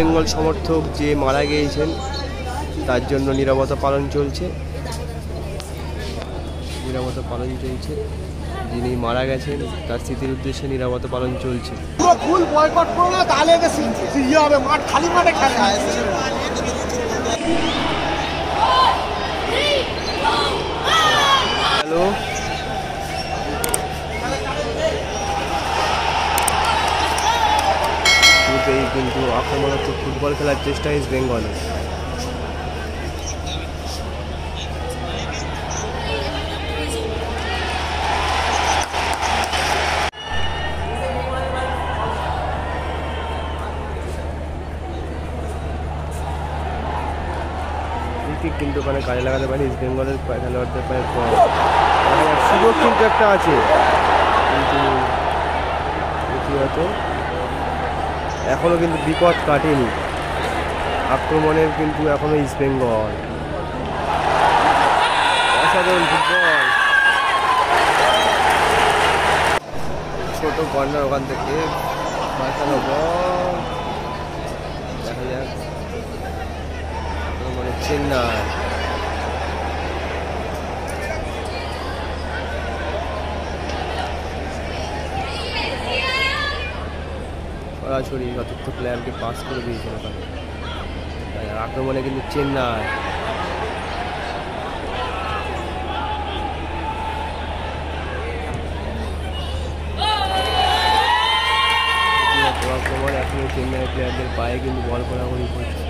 বেঙ্গল সমর্থক যে মারা গিয়েছেন তার জন্য নীরবতা পালন চলছে যিনি মারা গেছেন তার স্মৃতির উদ্দেশ্যে নীরবতা পালন চলছে। হ্যালো, কিন্তু আক্রমণাত্মক ফুটবল খেলার চেষ্টা ইস্ট বেঙ্গলের। কিন্তু ওখানে কাজে লাগাতে পারে ইস্ট বেঙ্গলের খেলোয়াড়দের পায়ে সুযোগ কিন্তু একটা আছে, কিন্তু এখনও কিন্তু বিপদ কাটেনি, আক্রমণের কিন্তু এখনও ইস্ট বেঙ্গল। অসাধারণ ফুটবল, ছোট কর্নার ওখান থেকে বাঁচানো বল, দেখা যাক চেন্নাই সরাসরি যতক্ষ প্লেয়ারকে পাস করে দিয়েছিল ওখানে আক্রমণে, কিন্তু চেন্নাই আক্রমণ এখনো চেন্নাই প্লেয়ারদের পায়ে কিন্তু বল করাকরি করছে।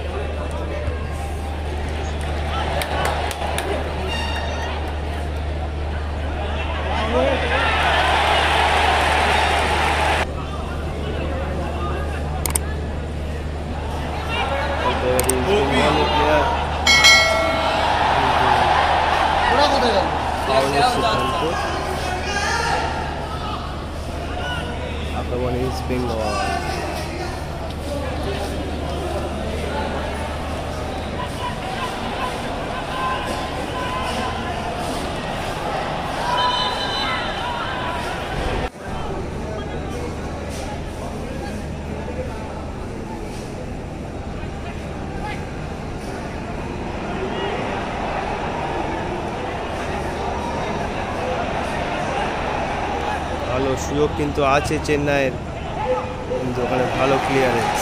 One is Bengal. ভালো সুযোগ কিন্তু আছে চেন্নাইয়ের, কিন্তু ওখানে ভালো ক্লিয়ারেন্স।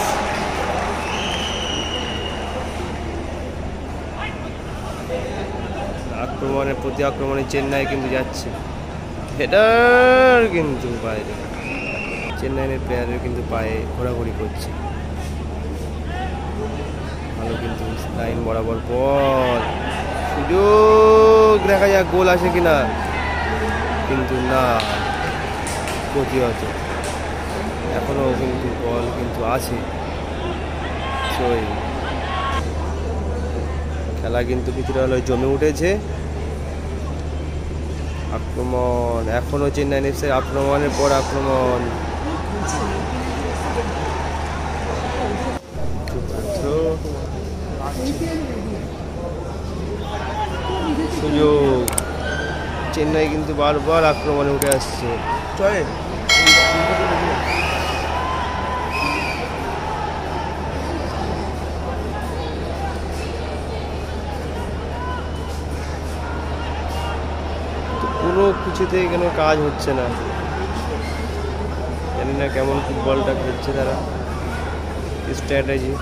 আক্রমণের প্রতি আক্রমণে চেন্নাই কিন্তু যাচ্ছে, হেডার কিন্তু বাইরে, চেন্নাইয়ের প্লেয়ারের কিন্তু পায়ে ঘোরাঘুরি করছে। ভালো কিন্তু লাইন বরাবর পর সুযোগ, দেখা যাক গোল আসে কিনা, কিন্তু না এখনো কিন্তু বল কিন্তু আছে। খেলা কিন্তু কিছুটা হলো জমে উঠেছে, আক্রমণ এখনো চেন্নাই এফসি, আক্রমণের পর আক্রমণ, সুযোগ চেন্নাই কিন্তু বারবার আক্রমণে উঠে আসছে। পুরো কিছুতে এখানে কাজ হচ্ছে না, জানি না কেমন ফুটবলটা খেলছে তারা, স্ট্র্যাটেজি।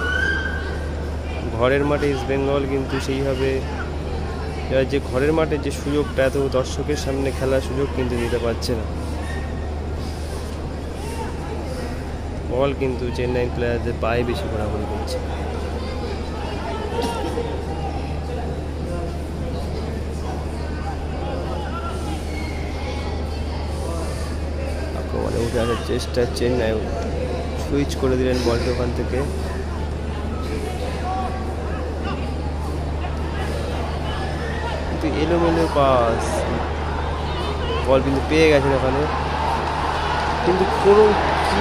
ঘরের মাঠে ইস্ট বেঙ্গল কিন্তু সেইভাবে যে ঘরের মাঠে যে সুযোগটা এত দর্শকের সামনে খেলার সুযোগ কিন্তু দিতে পারছে না। বল কিন্তু চেন্নাই প্লেয়ারদের পায়ে বেশি ঘোরাঘুরি করছে। আক্রমণে উঠে আসার চেষ্টা, চেন্নাই সুইচ করে দিলেন বলটা ওখান থেকে। কিন্তু এলোমেলো পাস, বল কিন্তু পেয়ে গেছেন ওখানে, কিন্তু কোনো কী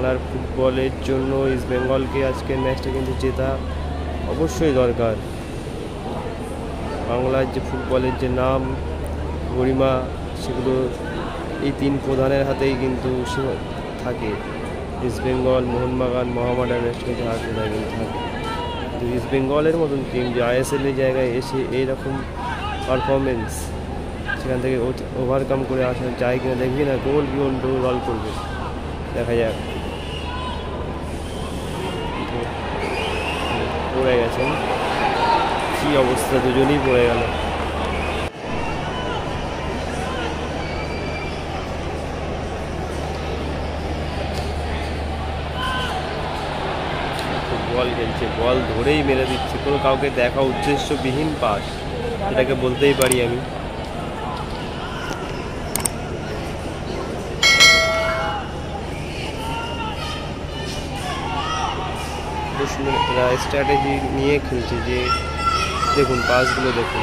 বাংলার ফুটবলের জন্য ইস্ট বেঙ্গলকে আজকের ম্যাচটা কিন্তু জেতা অবশ্যই দরকার। বাংলার যে ফুটবলের যে নাম গরিমা সেগুলো এই তিন প্রধানের হাতেই কিন্তু থাকে। ইস্ট বেঙ্গল, মোহনবাগান, মোহামেডান SC হাতে থাকে। কিন্তু ইস্ট বেঙ্গলের মতন টিম যে ISL এর জায়গায় এসে এইরকম পারফরমেন্স, সেখান থেকে ওভারকাম করে আসা যায় কিনা দেখবি না, গোল বিহন গোল করবে, দেখা যাক। পড়ে গেছেন, কি অবস্থা, দুজনেই পড়ে গেল। বল খেলছে, বল ধরেই মেরে দিচ্ছে, কোনো কাউকে দেখা উদ্দেশ্যবিহীন পাস, এটাকে বলতেই পারি আমি। স্ট্র্যাটেজি নিয়ে খেলছে, যে দেখুন পাসগুলো দেখুন,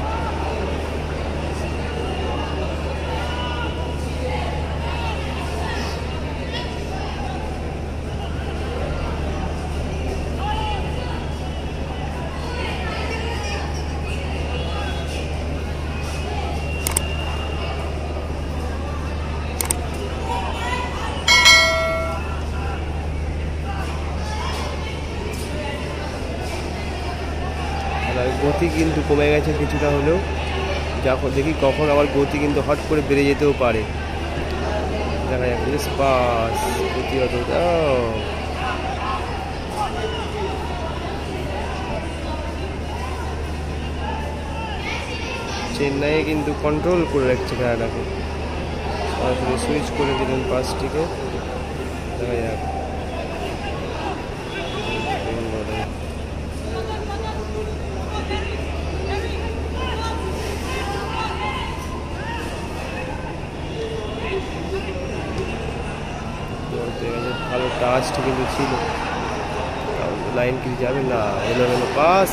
গতি কিন্তু কমে গেছে কিছুটা হলেও, যখন দেখি কখন আবার গতি কিন্তু হট করে বেড়ে যেতেও পারে, দেখা যাক। পাস প্রতিহত, চেন্নাই কিন্তু কন্ট্রোল করে রাখছে খেলাটাকে, সুইচ করে দিলেন পাসটিকে, দেখা যাক। ভালো টাচটা কিন্তু ছিল, লাইন কিন্তু যাবে না, এলোমেলো পাস,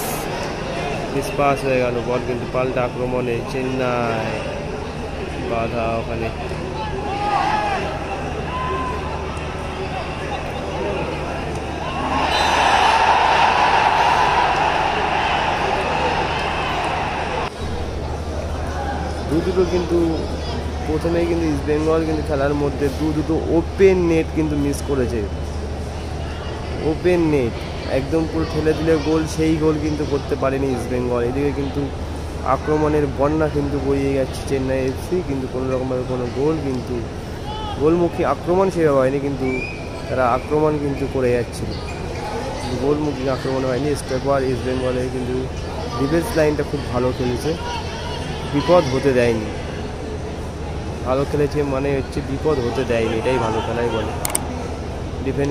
মিস পাস হয়ে গেল। বল কিন্তু পাল্টা আক্রমণে চেন্নাই, বাধা ওখানে, দুটো কিন্তু প্রথমেই কিন্তু ইস্ট বেঙ্গল কিন্তু খেলার মধ্যে দুটো ওপেন নেট কিন্তু মিস করেছে, ওপেন নেট একদম পুরো ঠেলে দিলে গোল, সেই গোল কিন্তু করতে পারেনি ইস্ট বেঙ্গল। এদিকে কিন্তু আক্রমণের বন্যা কিন্তু বইয়ে যাচ্ছে চেন্নাই FC, কিন্তু কোনো রকমভাবে কোনো গোল কিন্তু গোলমুখী আক্রমণ সেভাবে হয়নি, কিন্তু তারা আক্রমণ কিন্তু করে যাচ্ছিল, গোলমুখী আক্রমণ হয়নি। স্টেপার ইস্ট বেঙ্গলের কিন্তু ডিফেন্স লাইনটা খুব ভালো খেলেছে, বিপদ হতে দেয়নি, ভালো খেলেছে মানে হচ্ছে বিপদ হতে দেয়নি, এটাই ভালো খেলাই বলে। Defence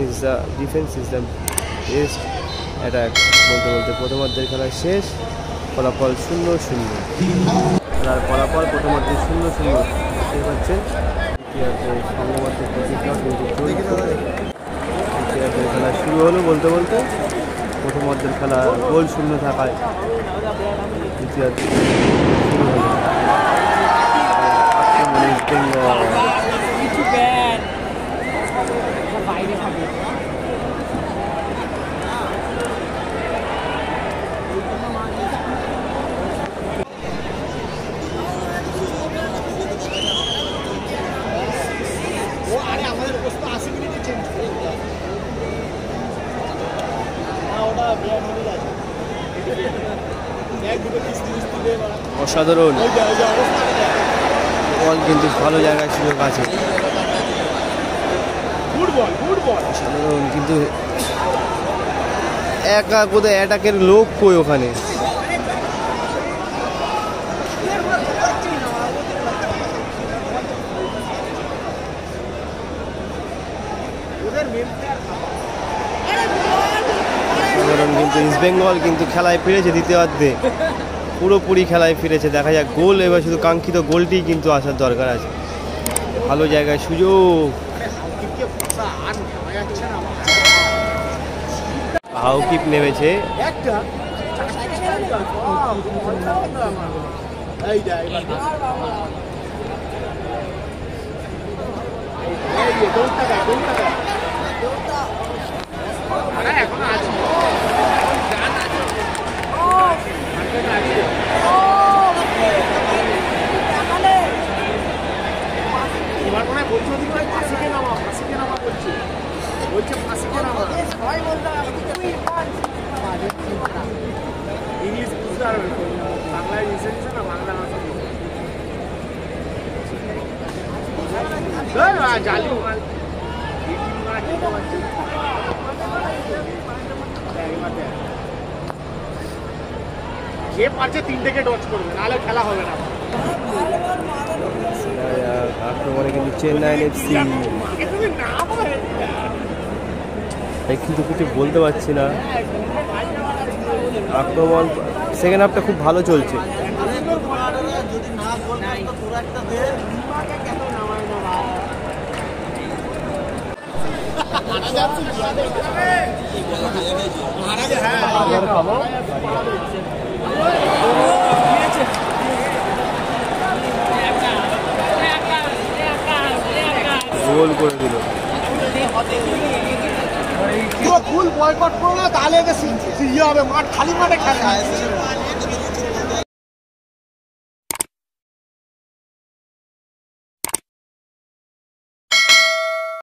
is the best attack বলতে বলতে প্রথমার্ধের খেলা শেষ, ফলাফল 0-0। আর ফলাফল প্রথমার্ধে 0-0 শেষ হচ্ছে। খেলা শুরু হলো বলতে বলতে, প্রথমার্ধের খেলা গোল শূন্য থাকায় দ্বিতীয়ার্ধ শুরু হলো। অসাধারণ বল কিন্তু ভালো জায়গায় সুযোগ আছে, কিন্তু একা কোথায় অ্যাটাকের লোক কই ওখানে কিন্তু ইস্ট বেঙ্গল কিন্তু খেলায় ফিরেছে দ্বিতীয় অর্ধে পুরোপুরি খেলায় ফিরেছে দেখা যাক গোল এবার শুধু কাঙ্ক্ষিত গোলটি কিন্তু আসার দরকার আছে ভালো জায়গায় সুযোগ হাউকিপ নেমেছে ये पार्चे तीन टेके डॉच করবে নালে খেলা হবে না আক্রমণে কিন্তু চেন্নাই এফসি এই কিন্তু কিছু বলতে পারছি না আক্রমণ সেকেন্ড হাফটা খুব ভালো চলছে যদি না গোল করতে পুরো একটা দে মাকে কেন নামায় না মারা যাচ্ছে মারা যায় হ্যাঁ গোল করে দিল পুরো ফুল বয়কট করো না তাহলে সিরিয়া হবে মাঠ খালি মাঠে খেলা